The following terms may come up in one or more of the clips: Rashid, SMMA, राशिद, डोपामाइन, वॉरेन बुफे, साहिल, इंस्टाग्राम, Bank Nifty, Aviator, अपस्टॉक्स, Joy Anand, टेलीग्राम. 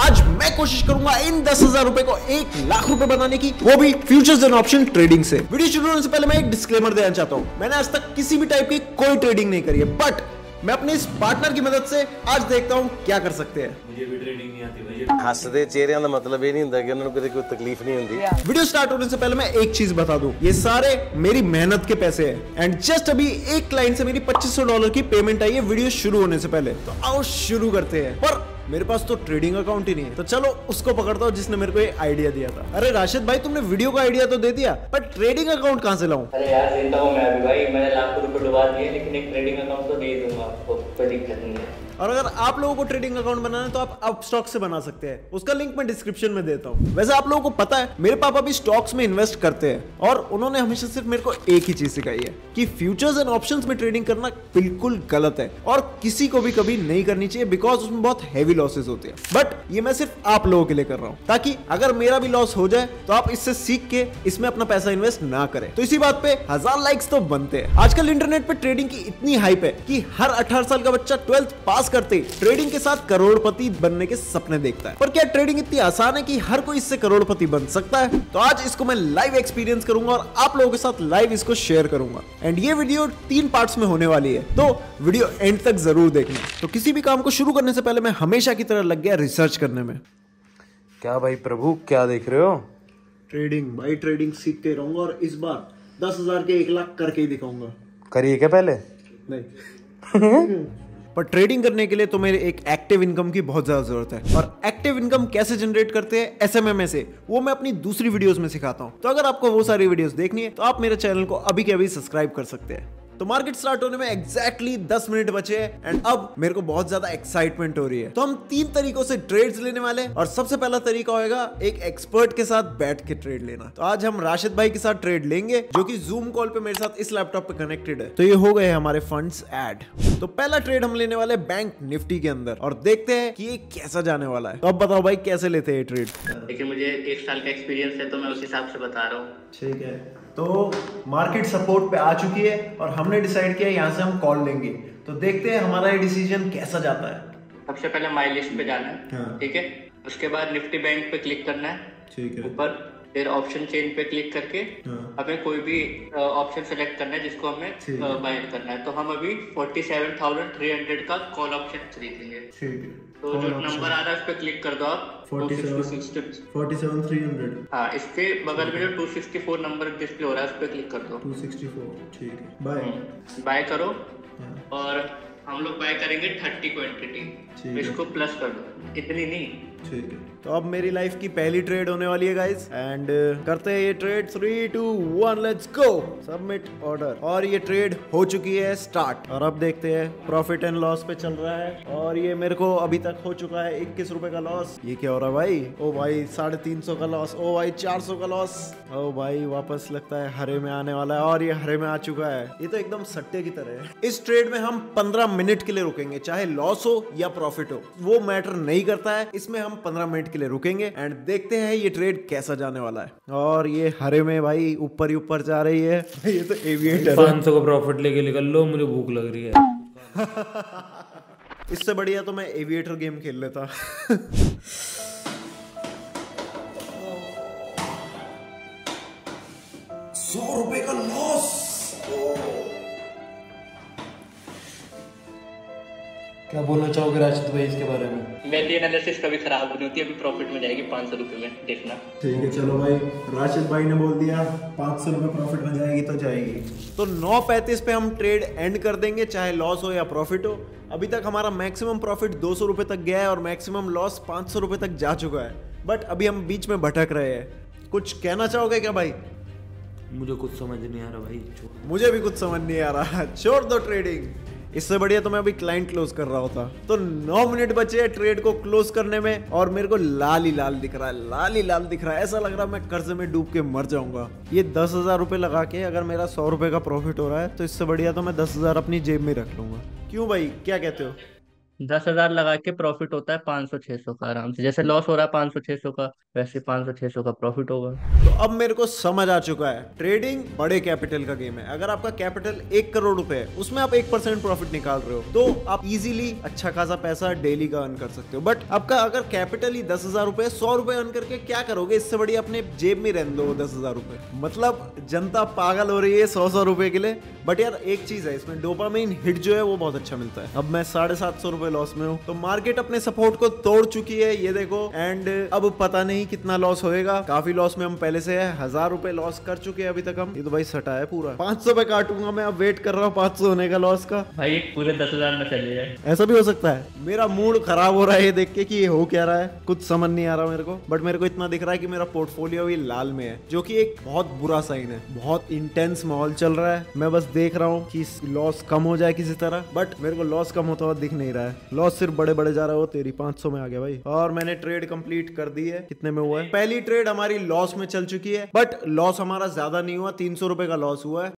आज मैं कोशिश करूंगा इन 10,000 रुपए को 1,00,000 रुपए बनाने की, वो भी फ्यूचर्स एंड ऑप्शन ट्रेडिंग से। वीडियो शुरू होने से पहले मैं एक डिस्क्लेमर देना चाहता हूँ। मैंने आज तक किसी भी टाइप की कोई ट्रेडिंग नहीं करी है, बट मैं अपने इस पार्टनर की मदद से आज देखता हूँ क्या कर सकते हैं। मुझे भी ट्रेडिंग नहीं आती भाई। हंसते चेहरे का मतलब ये नहीं होता कि उन्हें कोई तकलीफ नहीं होती। वीडियो स्टार्ट होने से पहले मैं एक चीज बता दूं, ये सारे मेरी मेहनत के पैसे हैं। एंड जस्ट अभी एक क्लाइंट से मेरी $2,500 की पेमेंट आई है वीडियो शुरू होने से पहले। तो आओ शुरू करते हैं। पर मेरे पास तो ट्रेडिंग अकाउंट ही नहीं है, तो चलो उसको पकड़ता हूँ जिसने मेरे को ये आइडिया दिया था। अरे राशिद भाई, तुमने वीडियो का आइडिया तो दे दिया, पर ट्रेडिंग अकाउंट कहाँ से लाऊं? अरे यार देता हूं मैं भी भाई, मैंने लाखों रुपए डुबा दिए, लेकिन एक ट्रेडिंग अकाउंट तो दे दूंगा आपको, कोई दिक्कत नहीं है। और अगर आप लोगों को ट्रेडिंग अकाउंट बनाना है तो आप अपस्टॉक्स से बना सकते हैं, उसका लिंक मैं डिस्क्रिप्शन में देता हूँ। वैसे आप लोगों को पता है मेरे पापा भी स्टॉक्स में इन्वेस्ट करते हैं, और उन्होंने हमेशा सिर्फ मेरे को एक ही चीज सिखाई है कि फ्यूचर्स एंड ऑप्शंस में ट्रेडिंग करना बिल्कुल गलत है और किसी को भी कभी नहीं करनी चाहिए, बिकॉज उसमें बहुत हैवी लॉसेज होते हैं। बट ये मैं सिर्फ आप लोगों के लिए कर रहा हूँ ताकि अगर मेरा भी लॉस हो जाए तो आप इससे सीख के इसमें अपना पैसा इन्वेस्ट ना करें। तो इसी बात पे 1000 लाइक्स तो बनते हैं। आजकल इंटरनेट पे ट्रेडिंग की इतनी हाइप है कि हर 18 साल का बच्चा 12th पास करते ट्रेडिंग के साथ करोड़पति बनने के सपने देखता है। पर क्या ट्रेडिंग इतनी आसान है कि हर कोई इससे करोड़पति बन सकता है? तो आज इसको मैं लाइव एक्सपीरियंस करूंगा और आप लोगों के साथ लाइव इसको शेयर करूंगा। एंड ये वीडियो 3 पार्ट्स में होने वाली है, तो वीडियो एंड तक जरूर देखना। तो किसी भी काम को शुरू करने से पहले मैं हमेशा की तरह लग गया रिसर्च करने में। क्या भाई प्रभु, क्या देख रहे हो? ट्रेडिंग भाई, ट्रेडिंग सीखते रहूंगा और इस बार 10,000 के 1,00,000 करके ही दिखाऊंगा। करिए क्या पहले? नहीं। पर ट्रेडिंग करने के लिए तो मेरे एक एक्टिव इनकम की बहुत ज्यादा जरूरत है, और एक्टिव इनकम कैसे जनरेट करते हैं SMMA से, वो मैं अपनी दूसरी वीडियोस में सिखाता हूं। तो अगर आपको वो सारी वीडियोस देखनी है तो आप मेरे चैनल को अभी के अभी सब्सक्राइब कर सकते हैं। तो मार्केट स्टार्ट होने में एग्जैक्टली 10 मिनट बचे हैं एंड अब मेरे को बहुत ज्यादा एक्साइटमेंट हो रही है। तो हम 3 तरीकों से ट्रेड्स लेने वाले हैं, और सबसे पहला तरीका होगा एक एक्सपर्ट के साथ बैठ के ट्रेड लेना। तो आज हम राशिद भाई के साथ ट्रेड लेंगे जो कि जूम कॉल पे मेरे साथ इस लैपटॉप पे कनेक्टेड है। तो ये हो गए हमारे फंड्स ऐड। तो पहला ट्रेड हम लेने वाले बैंक निफ्टी के अंदर, और देखते हैं कि ये कैसा जाने वाला है। तो अब बताओ भाई कैसे लेते हैं ट्रेड? लेकिन मुझे 1 साल का एक्सपीरियंस है तो मैं उस हिसाब से बता रहा हूँ। ठीक है, तो मार्केट सपोर्ट पे आ चुकी है और हमने डिसाइड किया यहाँ से हम कॉल लेंगे। तो देखते हैं हमारा ये डिसीजन कैसा जाता है। सबसे पहले माई लिस्ट पे जाना है, ठीक है। उसके बाद निफ्टी बैंक पे क्लिक करना है, ठीक है। ऊपर फिर ऑप्शन चेन पे क्लिक करके हमें कोई भी ऑप्शन सेलेक्ट करना है जिसको हमें बाय करना है। तो हम अभी 47,300 का कॉल ऑप्शन खरीदेंगे, ठीक है। तो जो नंबर आ रहा है उस पे क्लिक कर दो आप। 47,300। हाँ, इसके बगल में जो 264 नंबर डिस्प्ले हो रहा है उस पे क्लिक कर दो। 264, ठीक है। बाय करो और हम लोग बाय करेंगे 30 क्वांटिटी, इसको प्लस कर दो, इतनी नहीं, ठीक है। तो अब मेरी लाइफ की पहली ट्रेड होने वाली है गाइस, एंड करते हैं ये trade. 3, 2, 1, let's go. Submit order, और ये ट्रेड हो चुकी है स्टार्ट। और अब देखते हैं, प्रॉफिट एंड लॉस पे चल रहा है, और ये मेरे को अभी तक हो चुका है 21 रुपए का लॉस। ये क्या हो रहा है भाई? ओ भाई 350 का लॉस, ओ भाई 400 का लॉस, ओ भाई वापस लगता है हरे में आने वाला है, और ये हरे में आ चुका है। ये तो एकदम सट्टे की तरह है। इस ट्रेड में हम 15 मिनट के लिए रुकेंगे, चाहे लॉस हो या प्रॉफिट हो वो मैटर नहीं करता है। इसमें 15 मिनट के लिए रुकेंगे एंड देखते हैं ये ट्रेड कैसा जाने वाला है। और ये हरे में भाई ऊपर ही ऊपर जा रही है। ये तो एविएटर 500 का प्रॉफिट लेके निकल लो, मुझे भूख लग रही है। इससे बढ़िया तो मैं एविएटर गेम खेल लेता। ₹100 का लॉस, क्या बोलना चाहोगे राशिद भाई इसके बारे में? मेरी एनालिसिस कभी खराब नहीं होती, अभी प्रॉफिट में जाएगी 500 रुपए में, देखना। ठीक है, चलो भाई, राशिद भाई ने बोल दिया 500 रुपए प्रॉफिट में जाएगी तो जाएगी। तो 9:35 पे हम ट्रेड एंड कर देंगे, चाहे लॉस हो या प्रॉफिट हो। अभी तक हमारा मैक्सिमम प्रॉफिट 200 रुपए तक गया है और मैक्सिमम लॉस 500 रुपए तक जा चुका है, बट अभी हम बीच में भटक रहे हैं। कुछ कहना चाहोगे क्या भाई? मुझे कुछ समझ नहीं आ रहा भाई। मुझे भी कुछ समझ नहीं आ रहा, छोड़ दो ट्रेडिंग। इससे बढ़िया तो मैं अभी क्लाइंट क्लोज कर रहा होता। तो 9 मिनट बचे हैं ट्रेड को क्लोज करने में, और मेरे को लाल ही लाल दिख रहा है, लाल ही लाल दिख रहा है। ऐसा लग रहा है मैं कर्ज में डूब के मर जाऊंगा। ये 10,000 रुपये लगा के अगर मेरा 100 रुपये का प्रॉफिट हो रहा है तो इससे बढ़िया तो मैं 10,000 अपनी जेब में रख लूंगा। क्यों भाई, क्या कहते हो? 10,000 लगा के प्रॉफिट होता है 500-600 का आराम से। जैसे लॉस हो रहा है 500-600 का, वैसे 500-600 का प्रॉफिट होगा। तो अब मेरे को समझ आ चुका है, ट्रेडिंग बड़े कैपिटल का गेम है। अगर आपका कैपिटल 1 करोड़ रुपए है, उसमें आप 1% प्रॉफिट निकाल रहे हो तो आप इजीली अच्छा खासा पैसा डेली का अर्न कर सकते हो। बट आपका अगर कैपिटल ही 10,000 रुपए, 100 रुपए अर्न करके क्या करोगे? इससे बढ़िया अपने जेब में रहने दो 10,000 रुपए। मतलब जनता पागल हो रही है 100-100 रुपए के लिए। बट यार एक चीज है, इसमें डोपामाइन हिट जो है वो बहुत अच्छा मिलता है। अब मैं 750 रुपए लॉस में हूँ, तो मार्केट अपने सपोर्ट को तोड़ चुकी है, ये देखो। एंड अब पता नहीं कितना लॉस होएगा, काफी लॉस में हम पहले से है। 1000 रुपए लॉस कर चुके हैं अभी तक हम। ये तो भाई सटा है पूरा। 500 पे काटूंगा मैं, अब वेट कर रहा हूँ 500 होने का लॉस का। भाई पूरे 10,000 में चले जाए, ऐसा भी हो सकता है। मेरा मूड खराब हो रहा है ये देख के कि ये हो क्या रहा है, कुछ समझ नहीं आ रहा मेरे को। बट मेरे को इतना दिख रहा है कि मेरा पोर्टफोलियो भी लाल में है, जो कि एक बहुत बुरा साइन है। बहुत इंटेंस माहौल चल रहा है। मैं बस देख रहा हूँ कि लॉस कम हो जाए किसी तरह, बट मेरे को लॉस कम होता हुआ दिख नहीं रहा है। लॉस सिर्फ बड़े बड़े जा रहा है। वो तेरी 500 में आ गया भाई। और मैंने ट्रेड कंप्लीट कर दी है। कितने में हुआ है? पहली ट्रेड हमारी लॉस में चल चुकी है, बट लॉस हमारा ज्यादा नहीं हुआ। 300 रुपए का लॉस हुआ है।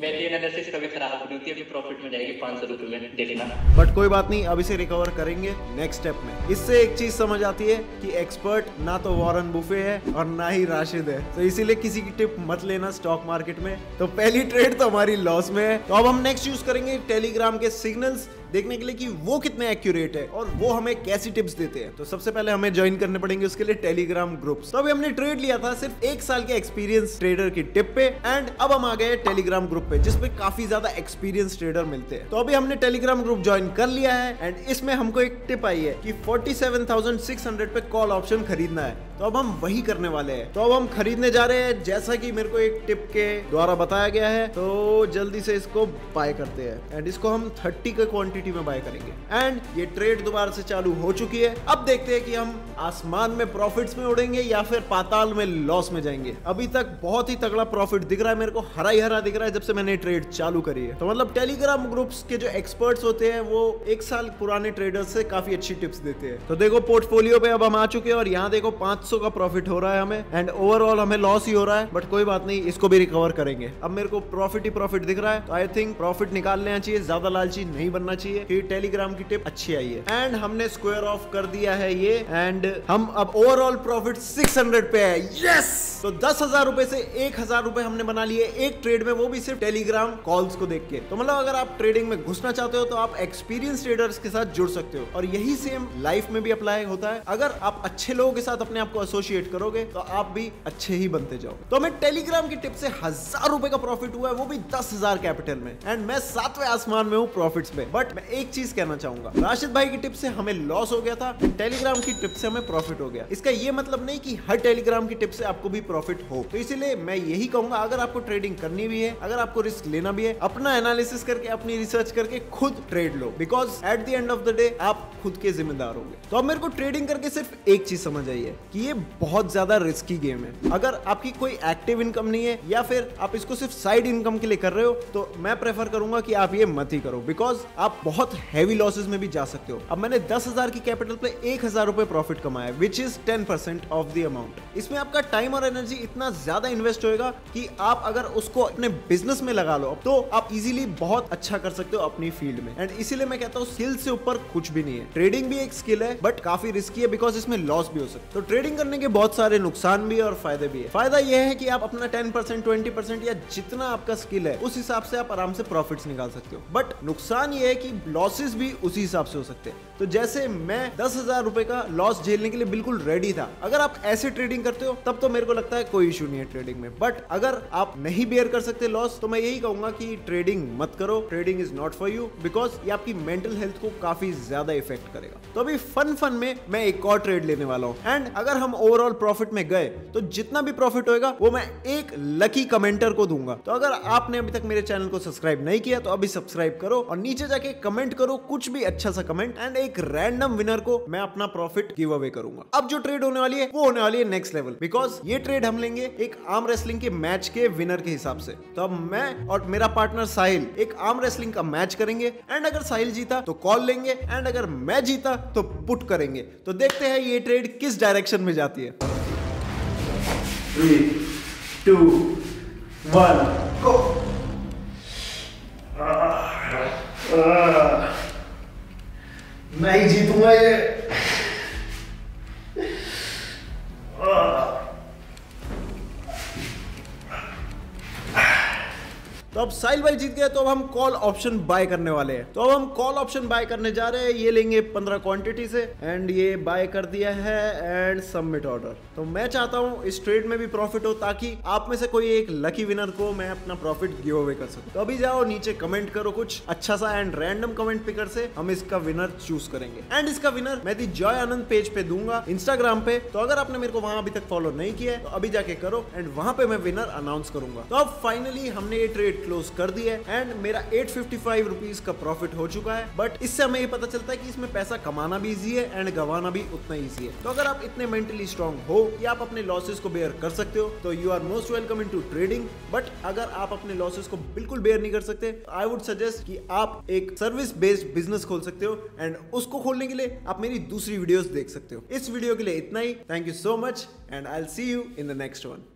मेरी एनालिसिस कभी खराब नहीं होती है, अभी प्रॉफिट में जाएगी 500 रुपए में, देखना। बट कोई बात नहीं, अब इसे रिकवर करेंगे नेक्स्ट स्टेप में। इससे एक चीज समझ आती है कि एक्सपर्ट ना तो वॉरेन बुफे है और ना ही राशिद है, तो इसीलिए किसी की टिप मत लेना स्टॉक मार्केट में। तो पहली ट्रेड तो हमारी लॉस में है। तो अब हम नेक्स्ट यूज करेंगे टेलीग्राम के सिग्नल्स देखने के लिए कि वो कितने एक्यूरेट है और वो हमें कैसी टिप्स देते हैं। तो सबसे पहले हमें ज्वाइन करने पड़ेंगे उसके लिए टेलीग्राम ग्रुप्स। तो अभी हमने ट्रेड लिया था सिर्फ 1 साल के एक्सपीरियंस ट्रेडर की टिप पे, एंड अब हम आ गए टेलीग्राम ग्रुप पे, जिसपे काफी ज्यादा एक्सपीरियंस ट्रेडर मिलते हैं। तो अभी हमने टेलीग्राम ग्रुप ज्वाइन कर लिया है, एंड इसमें हमको एक टिप आई है कि 47,600 पे कॉल ऑप्शन खरीदना है। तो अब हम वही करने वाले हैं। तो अब हम खरीदने जा रहे हैं, जैसा कि मेरे को एक टिप के द्वारा बताया गया है। तो जल्दी से इसको बाय करते हैं, एंड इसको हम 30 के क्वांटिटी में बाय करेंगे। एंड ये ट्रेड दोबारा से चालू हो चुकी है। अब देखते हैं कि हम आसमान में प्रॉफिट्स में उड़ेंगे या फिर पाताल में लॉस में जाएंगे। अभी तक बहुत ही तगड़ा प्रॉफिट दिख रहा है मेरे को, हरा ही हरा दिख रहा है जब से मैंने ट्रेड चालू करी है। तो मतलब टेलीग्राम ग्रुप्स के जो एक्सपर्ट्स होते हैं वो 1 साल पुराने ट्रेडर्स से काफी अच्छी टिप्स देते हैं। तो देखो पोर्टफोलियो पे अब हम आ चुके हैं, और यहाँ देखो 500 का प्रॉफिट हो रहा है हमें, एंड ओवरऑल हमें लॉस ही हो रहा है। बट कोई बात नहीं, इसको भी रिकवर करेंगे। अब मेरे को प्रॉफिट ही प्रॉफिट दिख रहा है, तो आई थिंक प्रॉफिट निकाल लेना चाहिए, ज्यादा लालची नहीं बनना चाहिए। कि टेलीग्राम की टिप अच्छी आई है, एंड हमने स्क्वायर ऑफ कर दिया है ये। एंड हम अब ओवरऑल प्रॉफिट 600 पे है। यस! तो 10,000 रुपए से 1,000 रुपए हमने बना लिए एक ट्रेड में, वो भी सिर्फ टेलीग्राम कॉल्स को देख के। तो मतलब अगर आप ट्रेडिंग में घुसना चाहते हो तो आप एक्सपीरियंस ट्रेडर्स के साथ जुड़ सकते हो, और यही सेम लाइफ में भी अप्लाई होता है। अगर आप अच्छे लोगों के साथ अपने आप को एसोसिएट करोगे तो आप भी अच्छे ही बनते जाओगे। तो हमें टेलीग्राम की टिप से 1,000 रुपए का प्रॉफिट हुआ है, वो भी 10,000 कैपिटल में, एंड मैं 7वें आसमान में हूँ प्रॉफिट्स में। बट मैं एक चीज कहना चाहूंगा, राशिद भाई की टिप से हमें लॉस हो गया था, टेलीग्राम की टिप से हमें प्रॉफिट हो गया। इसका ये मतलब नहीं कि हर टेलीग्राम की टिप से आपको भी प्रॉफिट हो। तो इसीलिए मैं यही कहूंगा, अगर आपको ट्रेडिंग करनी भी है, अगर आपको रिस्क लेना भी है, अपना एनालिसिस करके, अपनी रिसर्च करके खुद ट्रेड लो, because at the end of the day आप खुद के जिम्मेदार होंगे। तो अब मेरे को ट्रेडिंग करके सिर्फ एक चीज समझ आई है कि ये बहुत ज्यादा रिस्की गेम है। अगर आपकी कोई एक्टिव इनकम नहीं है या फिर आप इसको सिर्फ साइड इनकम के लिए कर रहे हो, तो मैं प्रेफर करूंगा कि आप ये मत ही करो, बिकॉज आप बहुत हैवी लॉसेस में भी जा सकते हो। अब मैंने 10,000 की कैपिटल पे 1,000 रुपए प्रॉफिट कमाया, which is 10% of the amount. इसमें आपका टाइम और एनर्जी इतना ज्यादा इन्वेस्ट होगा कि आप अगर उसको अपने बिजनेस में लगा लो तो आप इजीली बहुत अच्छा कर सकते हो अपनी फील्ड में। एंड इसीलिए मैं कहता हूँ स्किल से ऊपर कुछ भी नहीं है। ट्रेडिंग भी एक स्किल है, बट काफी रिस्की है, बिकॉज इसमें लॉस भी हो सकता है। तो ट्रेडिंग करने के बहुत सारे नुकसान भी है और फायदे भी है। फायदा यह है कि आप अपना 10%, 20% या जितना आपका स्किल है उस हिसाब से आप आराम से प्रॉफिट्स निकाल सकते हो। बट नुकसान यह है कि लॉसेस भी उसी हिसाब से हो सकते हैं। तो जैसे मैं 10,000 रुपए का लॉस झेलने के लिए बिल्कुल रेडी था। अगर आप ऐसे ट्रेडिंग करते हो तब तो मेरे को लगता है कोई इशू नहीं है ट्रेडिंग में। बट अगर आप नहीं बेयर कर सकते लॉस, तो मैं यही कहूंगा कि ट्रेडिंग मत करो। Trading is not for you, because ये आपकी मेंटल हेल्थ को काफी ज्यादा इफेक्ट करेगा। तो अभी फन में मैं एक और ट्रेड लेने वाला हूँ, एंड अगर हम ओवरऑल प्रॉफिट में गए तो जितना भी प्रॉफिट होएगा वो मैं एक लकी कमेंटर को दूंगा। तो अगर आपने अभी तक मेरे चैनल को सब्सक्राइब नहीं किया तो अभी सब्सक्राइब करो, और नीचे जाके कमेंट करो कुछ भी अच्छा सा कमेंट, एंड एक रैंडम विनर को मैं अपना प्रॉफिट गिव अवे करूंगा। अब जो ट्रेड होने वाली है वो होने वाली है नेक्स्ट लेवल, बिकॉज ये ट्रेड हम लेंगे एक आर्म रेसलिंग के मैच के विनर के हिसाब से। तो अब मैं और मेरा पार्टनर साहिल एक आर्म रेसलिंग का मैच करेंगे, एंड अगर साहिल जीता तो कॉल लेंगे, एंड अगर मैं जीता तो पुट करेंगे। तो देखते हैं ये ट्रेड किस डायरेक्शन में जाती है। 3, 2, 1, गो। मैं ही जीतूंगा ये। तो अब साहिल भाई जीत गए, तो अब हम कॉल ऑप्शन बाय करने वाले हैं। तो अब हम कॉल ऑप्शन बाय करने जा रहे हैं। ये लेंगे 15 क्वांटिटी से एंड ये बाय कर दिया है एंड सबमिट ऑर्डर। तो मैं चाहता हूँ इस ट्रेड में भी प्रॉफिट हो ताकि आप में से कोई एक लकी विनर को मैं अपना प्रॉफिट गिव अवे कर सकूँ। तो अभी जाओ नीचे कमेंट करो कुछ अच्छा सा एंड रैंडम कमेंट पिकर से हम इसका विनर चूज करेंगे एंड इसका विनर मैं दी जॉय आनंद पेज पे दूंगा इंस्टाग्राम पे। तो अगर आपने मेरे को वहाँ अभी तक फॉलो नहीं किया है तो अभी जाके करो एंड वहाँ पे मैं विनर अनाउंस करूंगा। तो अब फाइनली हमने ये ट्रेड क्लोज कर दिया एंड मेरा 855 रुपीस का प्रॉफिट हो चुका है। बट इससे हमें ये पता चलता है कि इसमें पैसा कमाना भी इजी है एंड गंवाना भी उतना इजी है। तो अगर आप इतने मेंटली स्ट्रांग हो कि आप अपने लॉसेस को बेयर कर सकते हो तो you are most welcome into trading. But अगर आप अपने लॉसेस को बिल्कुल बेयर नहीं कर सकते आई वुड सजेस्ट कि आप एक सर्विस बेस्ड बिजनेस खोल सकते हो एंड उसको खोलने के लिए आप मेरी दूसरी वीडियोस देख सकते हो। इस वीडियो के लिए इतना ही। Thank you so much and I will see you in the next one.